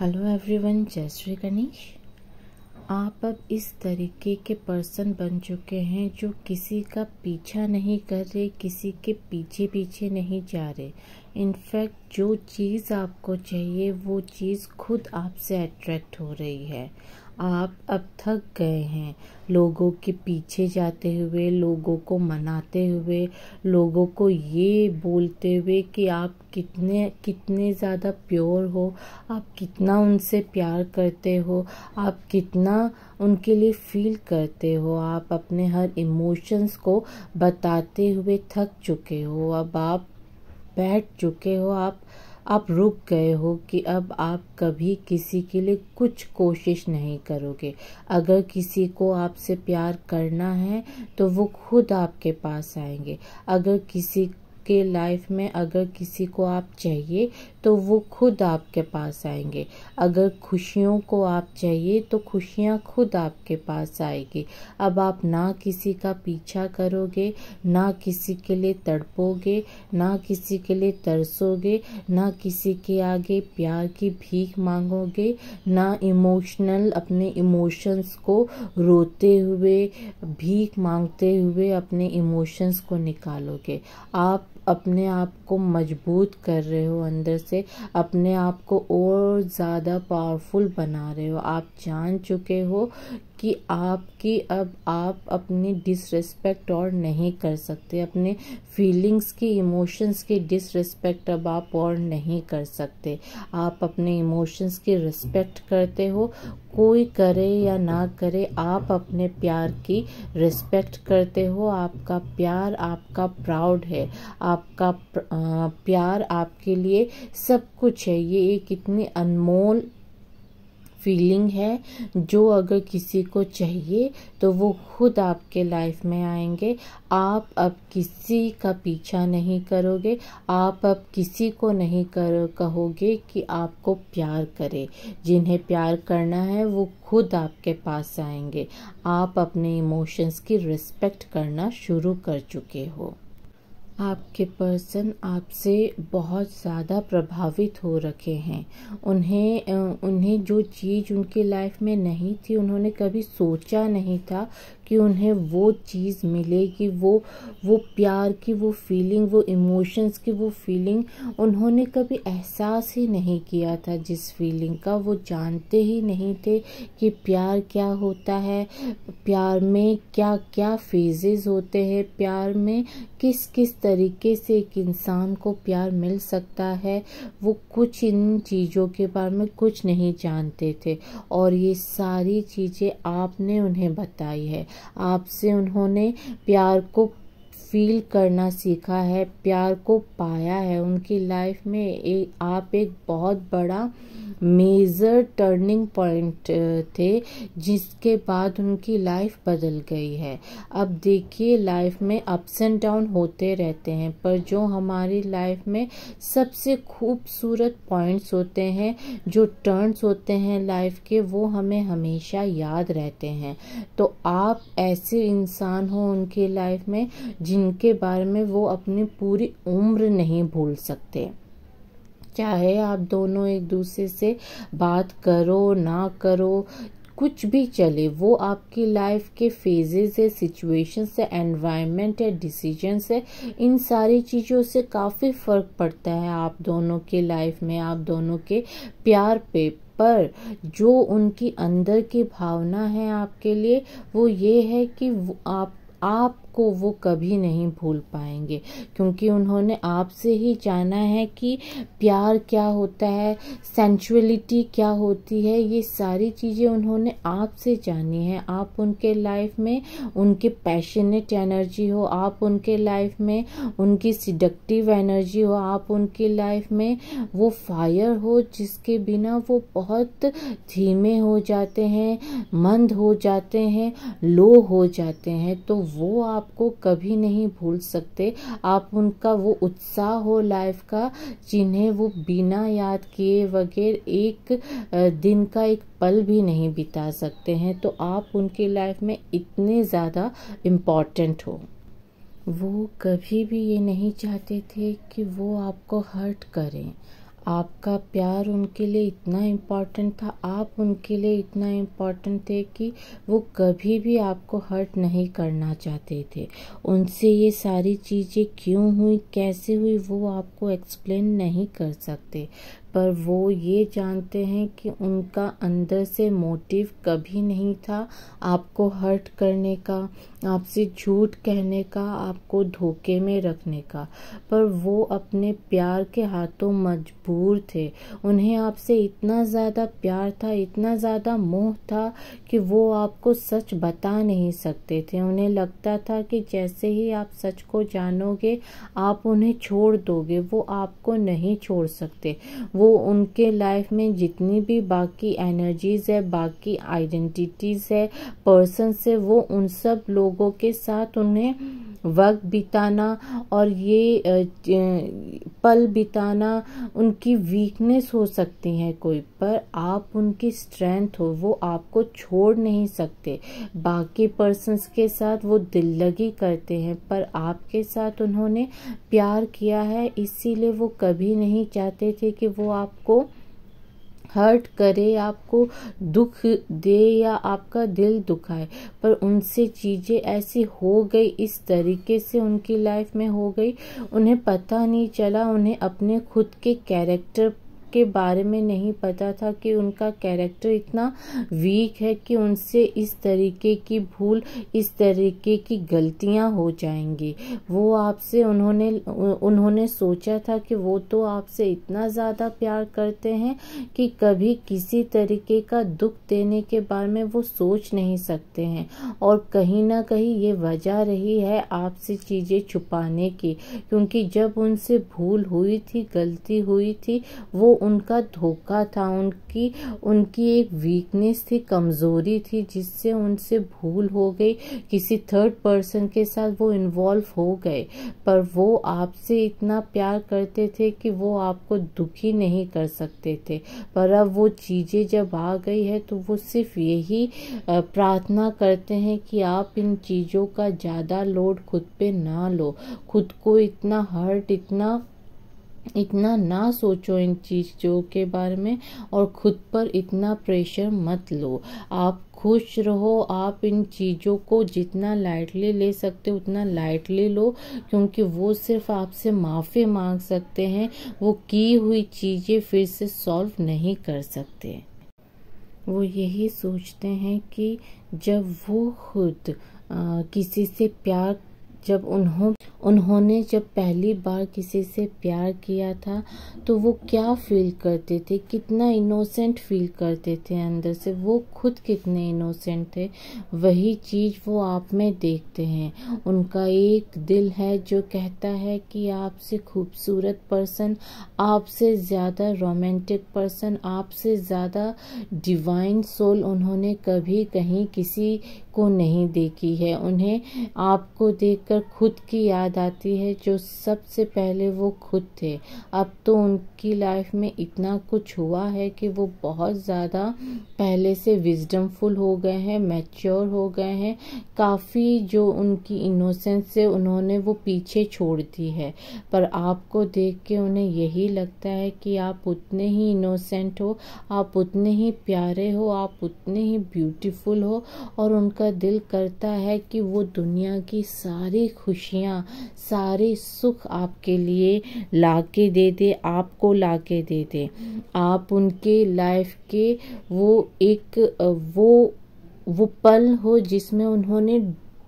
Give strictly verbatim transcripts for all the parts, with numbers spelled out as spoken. Hello everyone, जय श्री गणेश। आप अब इस तरीके के पर्सन बन चुके हैं जो किसी का पीछा नहीं कर रहे, किसी के पीछे पीछे नहीं जा रहे। इनफैक्ट जो चीज़ आपको चाहिए वो चीज़ खुद आपसे अट्रैक्ट हो रही है। आप अब थक गए हैं लोगों के पीछे जाते हुए, लोगों को मनाते हुए, लोगों को ये बोलते हुए कि आप कितने कितने ज़्यादा प्योर हो, आप कितना उनसे प्यार करते हो, आप कितना उनके लिए फील करते हो। आप अपने हर इमोशंस को बताते हुए थक चुके हो। अब आप बैठ चुके हो, आप आप रुक गए हो कि अब आप कभी किसी के लिए कुछ कोशिश नहीं करोगे। अगर किसी को आपसे प्यार करना है तो वो खुद आपके पास आएंगे। अगर किसी के लाइफ में अगर किसी को आप चाहिए तो वो खुद आपके पास आएंगे। अगर खुशियों को आप चाहिए तो खुशियाँ खुद आपके पास आएगी। अब आप ना किसी का पीछा करोगे, ना किसी के लिए तड़पोगे, ना किसी के लिए तरसोगे, ना किसी के आगे प्यार की भीख मांगोगे, ना इमोशनल अपने इमोशंस को रोते हुए, भीख मांगते हुए अपने इमोशंस को निकालोगे। आप अपने आप को मजबूत कर रहे हो, अंदर से अपने आप को और ज़्यादा पावरफुल बना रहे हो। आप जान चुके हो कि आपकी अब आप अपनी डिसरेस्पेक्ट और नहीं कर सकते, अपने फीलिंग्स की, इमोशंस की डिसरेस्पेक्ट अब आप और नहीं कर सकते। आप अपने इमोशंस की रिस्पेक्ट करते हो, कोई करे या ना करे, आप अपने प्यार की रिस्पेक्ट करते हो। आपका प्यार आपका प्राउड है, आपका प्यार आपके लिए सब कुछ है। ये एक इतनी अनमोल फीलिंग है जो अगर किसी को चाहिए तो वो खुद आपके लाइफ में आएंगे। आप अब किसी का पीछा नहीं करोगे, आप अब किसी को नहीं करो कहोगे कि आपको प्यार करे। जिन्हें प्यार करना है वो खुद आपके पास आएंगे। आप अपने इमोशंस की रिस्पेक्ट करना शुरू कर चुके हो। आपके पर्सन आपसे बहुत ज़्यादा प्रभावित हो रखे हैं। उन्हें उन्हें जो चीज़ उनकी लाइफ में नहीं थी, उन्होंने कभी सोचा नहीं था कि उन्हें वो चीज़ मिलेगी। वो वो प्यार की वो फीलिंग, वो इमोशंस की वो फीलिंग उन्होंने कभी एहसास ही नहीं किया था। जिस फीलिंग का वो जानते ही नहीं थे कि प्यार क्या होता है, प्यार में क्या क्या फेजेस होते हैं, प्यार में किस किस तरीके से एक इंसान को प्यार मिल सकता है, वो कुछ इन चीज़ों के बारे में कुछ नहीं जानते थे। और ये सारी चीज़ें आपने उन्हें बताई है। आपसे उन्होंने प्यार को फील करना सीखा है, प्यार को पाया है। उनकी लाइफ में एक आप एक बहुत बड़ा मेजर टर्निंग पॉइंट थे, जिसके बाद उनकी लाइफ बदल गई है। अब देखिए, लाइफ में अप्स एंड डाउन होते रहते हैं, पर जो हमारी लाइफ में सबसे खूबसूरत पॉइंट्स होते हैं, जो टर्न्स होते हैं लाइफ के, वो हमें हमेशा याद रहते हैं। तो आप ऐसे इंसान हो उनकी लाइफ में जिनके बारे में वो अपनी पूरी उम्र नहीं भूल सकते। चाहे आप दोनों एक दूसरे से बात करो ना करो, कुछ भी चले, वो आपकी लाइफ के फेजेस है, सिचुएशंस है, एनवायरनमेंट है, डिसीजंस है, इन सारी चीज़ों से काफ़ी फ़र्क पड़ता है आप दोनों के लाइफ में, आप दोनों के प्यार पे। पर जो उनकी अंदर की भावना है आपके लिए, वो ये है कि आप आपको वो कभी नहीं भूल पाएंगे, क्योंकि उन्होंने आपसे ही जाना है कि प्यार क्या होता है, सेंसुअलिटी क्या होती है। ये सारी चीज़ें उन्होंने आपसे जानी है। आप उनके लाइफ में उनके पैशनेट एनर्जी हो, आप उनके लाइफ में उनकी सिडक्टिव एनर्जी हो, आप उनकी लाइफ में वो फायर हो जिसके बिना वो बहुत धीमे हो जाते हैं, मंद हो जाते हैं, लो हो जाते हैं। तो वो आपको कभी नहीं भूल सकते। आप उनका वो उत्साह हो लाइफ का, जिन्हें वो बिना याद किए बगैर एक दिन का एक पल भी नहीं बिता सकते हैं। तो आप उनकी लाइफ में इतने ज़्यादा इम्पॉर्टेंट हो। वो कभी भी ये नहीं चाहते थे कि वो आपको हर्ट करें। आपका प्यार उनके लिए इतना इम्पॉर्टेंट था, आप उनके लिए इतना इम्पॉर्टेंट थे कि वो कभी भी आपको हर्ट नहीं करना चाहते थे। उनसे ये सारी चीज़ें क्यों हुई, कैसे हुई, वो आपको एक्सप्लेन नहीं कर सकते, पर वो ये जानते हैं कि उनका अंदर से मोटिव कभी नहीं था आपको हर्ट करने का, आपसे झूठ कहने का, आपको धोखे में रखने का, पर वो अपने प्यार के हाथों मजबूर थे। उन्हें आपसे इतना ज़्यादा प्यार था, इतना ज़्यादा मोह था कि वो आपको सच बता नहीं सकते थे। उन्हें लगता था कि जैसे ही आप सच को जानोगे आप उन्हें छोड़ दोगे, वो आपको नहीं छोड़ सकते। वो उनके लाइफ में जितनी भी बाकी एनर्जीज़ है, बाकी आइडेंटिटीज़ है, पर्सन्स है, वो उन सब लोगों के साथ उन्हें वक्त बिताना और ये पल बिताना उनकी वीकनेस हो सकती है कोई, पर आप उनकी स्ट्रेंथ हो, वो आपको छोड़ नहीं सकते। बाकी पर्सन्स के साथ वो दिल लगी करते हैं, पर आपके साथ उन्होंने प्यार किया है, इसीलिए वो कभी नहीं चाहते थे कि वो आपको हर्ट करे, आपको दुख दे या आपका दिल दुखाए। पर उनसे चीज़ें ऐसी हो गई, इस तरीके से उनकी लाइफ में हो गई, उन्हें पता नहीं चला, उन्हें अपने खुद के कैरेक्टर के बारे में नहीं पता था कि उनका कैरेक्टर इतना वीक है कि उनसे इस तरीके की भूल, इस तरीके की गलतियां हो जाएंगी। वो आपसे उन्होंने उन्होंने सोचा था कि वो तो आपसे इतना ज़्यादा प्यार करते हैं कि कभी किसी तरीके का दुख देने के बारे में वो सोच नहीं सकते हैं, और कहीं ना कहीं ये वजह रही है आपसे चीज़ें छुपाने की, क्योंकि जब उनसे भूल हुई थी, गलती हुई थी, वो उनका धोखा था, उनकी उनकी एक वीकनेस थी, कमज़ोरी थी, जिससे उनसे भूल हो गई, किसी थर्ड पर्सन के साथ वो इन्वॉल्व हो गए। पर वो आपसे इतना प्यार करते थे कि वो आपको दुखी नहीं कर सकते थे, पर अब वो चीज़ें जब आ गई है तो वो सिर्फ यही प्रार्थना करते हैं कि आप इन चीज़ों का ज़्यादा लोड खुद पे ना लो, खुद को इतना हर्ट, इतना इतना ना सोचो इन चीज़ों के बारे में, और खुद पर इतना प्रेशर मत लो। आप खुश रहो, आप इन चीज़ों को जितना लाइटली ले सकते हो उतना लाइटली लो, क्योंकि वो सिर्फ आपसे माफ़ी मांग सकते हैं, वो की हुई चीज़ें फिर से सॉल्व नहीं कर सकते। वो यही सोचते हैं कि जब वो खुद आ, किसी से प्यार जब उन्हों उन्होंने जब पहली बार किसी से प्यार किया था तो वो क्या फील करते थे, कितना इनोसेंट फील करते थे अंदर से, वो खुद कितने इनोसेंट थे, वही चीज़ वो आप में देखते हैं। उनका एक दिल है जो कहता है कि आपसे खूबसूरत पर्सन, आपसे ज़्यादा रोमांटिक पर्सन, आपसे ज़्यादा डिवाइन सोल उन्होंने कभी कहीं किसी को नहीं देखी है। उन्हें आपको देखकर खुद की याद आती है जो सबसे पहले वो खुद थे। अब तो उनकी लाइफ में इतना कुछ हुआ है कि वो बहुत ज़्यादा पहले से विजडमफुल हो गए हैं, मैच्योर हो गए हैं, काफ़ी जो उनकी इनोसेंस है उन्होंने वो पीछे छोड़ दी है। पर आपको देख के उन्हें यही लगता है कि आप उतने ही इनोसेंट हो, आप उतने ही प्यारे हो, आप उतने ही ब्यूटीफुल हो, और उनका दिल करता है कि वो दुनिया की सारी खुशियाँ, सारे सुख आपके लिए लाके दे दे, आपको लाके दे दे। आप उनके लाइफ के वो एक वो वो पल हो जिसमें उन्होंने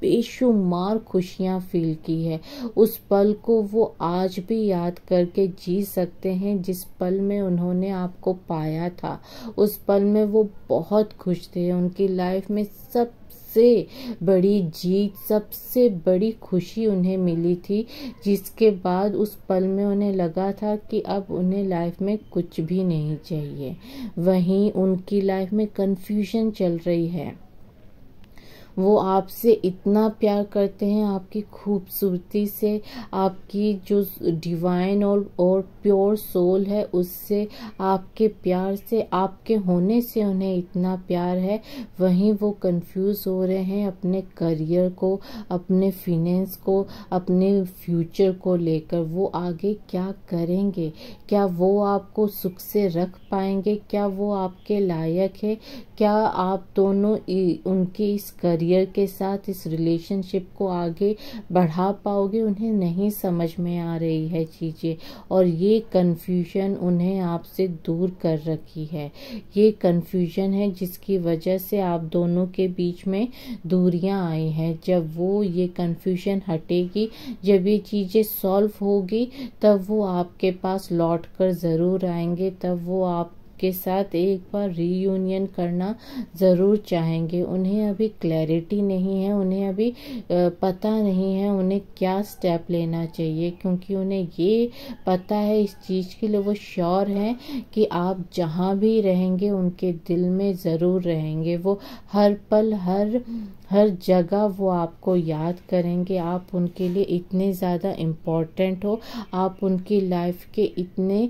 बेशुमार खुशियाँ फील की है, उस पल को वो आज भी याद करके जी सकते हैं जिस पल में उन्होंने आपको पाया था। उस पल में वो बहुत खुश थे। उनकी लाइफ में सब सबसे बड़ी जीत, सबसे बड़ी खुशी उन्हें मिली थी, जिसके बाद उस पल में उन्हें लगा था कि अब उन्हें लाइफ में कुछ भी नहीं चाहिए। वहीं उनकी लाइफ में कन्फ्यूजन चल रही है, वो आपसे इतना प्यार करते हैं, आपकी खूबसूरती से, आपकी जो डिवाइन और और प्योर सोल है उससे, आपके प्यार से, आपके होने से उन्हें इतना प्यार है। वहीं वो कंफ्यूज हो रहे हैं अपने करियर को, अपने फिनेंस को, अपने फ्यूचर को लेकर। वो आगे क्या करेंगे, क्या वो आपको सुख से रख पाएंगे, क्या वो आपके लायक है, क्या आप दोनों उनके इस करियर के साथ इस रिलेशनशिप को आगे बढ़ा पाओगे। उन्हें नहीं समझ में आ रही है चीज़ें, और ये कन्फ्यूजन उन्हें आपसे दूर कर रखी है। ये कन्फ्यूजन है जिसकी वजह से आप दोनों के बीच में दूरियां आई हैं। जब वो ये कन्फ्यूजन हटेगी, जब ये चीज़ें सॉल्व होगी, तब वो आपके पास लौट कर ज़रूर आएंगे। तब वो आप के साथ एक बार रीयूनियन करना ज़रूर चाहेंगे। उन्हें अभी क्लैरिटी नहीं है, उन्हें अभी पता नहीं है उन्हें क्या स्टेप लेना चाहिए, क्योंकि उन्हें ये पता है इस चीज़ के लिए, वो श्योर हैं कि आप जहाँ भी रहेंगे उनके दिल में ज़रूर रहेंगे। वो हर पल, हर हर जगह वो आपको याद करेंगे। आप उनके लिए इतने ज़्यादा इम्पोर्टेंट हो, आप उनकी लाइफ के इतने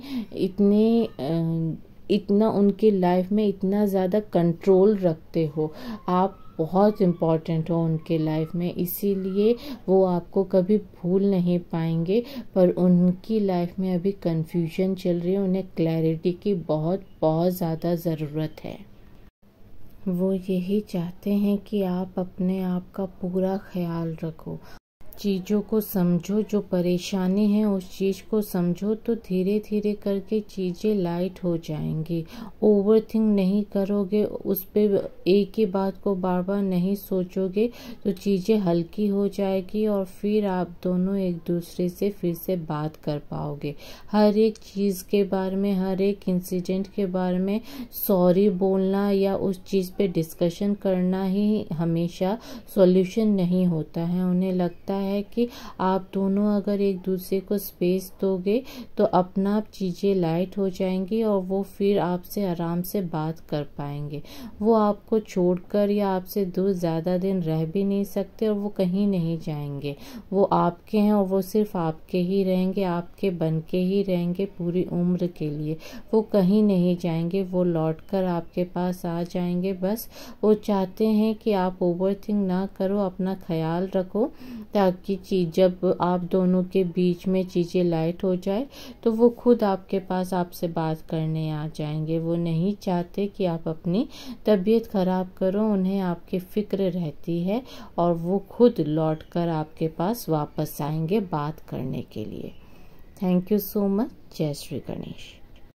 इतने आ, इतना उनकी लाइफ में इतना ज़्यादा कंट्रोल रखते हो, आप बहुत इम्पॉर्टेंट हो उनके लाइफ में। इसीलिए वो आपको कभी भूल नहीं पाएंगे, पर उनकी लाइफ में अभी कंफ्यूजन चल रही है। उन्हें क्लैरिटी की बहुत बहुत ज़्यादा ज़रूरत है। वो यही चाहते हैं कि आप अपने आप का पूरा ख्याल रखो, चीज़ों को समझो, जो परेशानी है उस चीज़ को समझो, तो धीरे धीरे करके चीज़ें लाइट हो जाएंगी। ओवरथिंक नहीं करोगे, उस पर एक ही बात को बार बार नहीं सोचोगे, तो चीज़ें हल्की हो जाएगी और फिर आप दोनों एक दूसरे से फिर से बात कर पाओगे। हर एक चीज़ के बारे में, हर एक इंसिडेंट के बारे में सॉरी बोलना या उस चीज़ पे डिस्कशन करना ही हमेशा सॉल्यूशन नहीं होता है। उन्हें लगता है कि आप दोनों अगर एक दूसरे को स्पेस दोगे तो अपना आप चीज़ें लाइट हो जाएंगी और वो फिर आपसे आराम से बात कर पाएंगे। वो आपको छोड़कर या आपसे दूर ज़्यादा दिन रह भी नहीं सकते, और वो कहीं नहीं जाएंगे। वो आपके हैं और वो सिर्फ आपके ही रहेंगे, आपके बन के ही रहेंगे पूरी उम्र के लिए। वो कहीं नहीं जाएंगे, वो लौट कर आपके पास आ जाएंगे। बस वो चाहते हैं कि आप ओवरथिंक ना करो, अपना ख्याल रखो, ताकि चीज जब आप दोनों के बीच में चीज़ें लाइट हो जाए तो वो खुद आपके पास आपसे बात करने आ जाएंगे। वो नहीं चाहते कि आप अपनी तबीयत ख़राब करो, उन्हें आपकी फ़िक्र रहती है और वो खुद लौट कर आपके पास वापस आएंगे बात करने के लिए। Thank you so much. जय श्री गणेश।